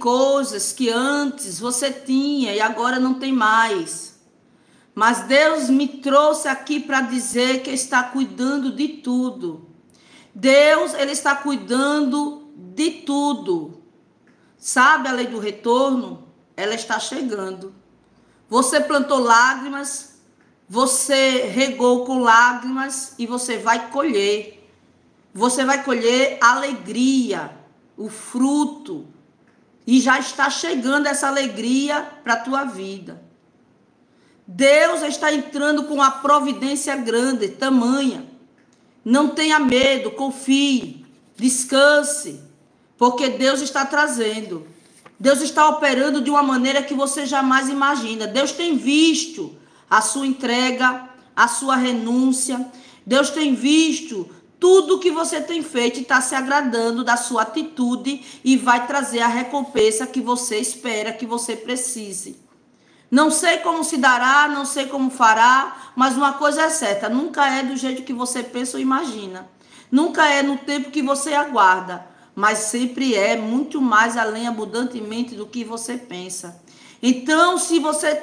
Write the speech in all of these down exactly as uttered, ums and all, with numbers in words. coisas que antes você tinha e agora não tem mais. Mas Deus me trouxe aqui para dizer que está cuidando de tudo. Deus, ele está cuidando de tudo. Sabe a lei do retorno? Ela está chegando. Você plantou lágrimas, você regou com lágrimas e você vai colher. Você vai colher a alegria, o fruto. E já está chegando essa alegria para a tua vida. Deus está entrando com uma providência grande, tamanha. Não tenha medo, confie, descanse, porque Deus está trazendo. Deus está operando de uma maneira que você jamais imagina. Deus tem visto a sua entrega, a sua renúncia. Deus tem visto tudo que você tem feito e está se agradando da sua atitude e vai trazer a recompensa que você espera, que você precise. Não sei como se dará, não sei como fará, mas uma coisa é certa, nunca é do jeito que você pensa ou imagina. Nunca é no tempo que você aguarda, mas sempre é muito mais além abundantemente do que você pensa. Então, se você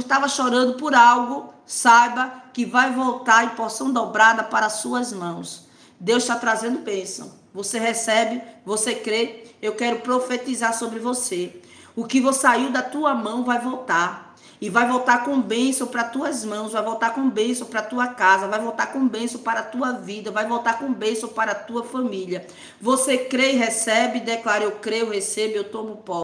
estava chorando por algo, saiba que vai voltar em porção dobrada para as suas mãos. Deus está trazendo bênção. Você recebe, você crê. Eu quero profetizar sobre você. O que saiu da tua mão vai voltar. E vai voltar com bênção para tuas mãos. Vai voltar com bênção para tua casa. Vai voltar com bênção para a tua vida. Vai voltar com bênção para a tua família. Você crê e recebe. Declara, eu creio, recebo, eu tomo posse.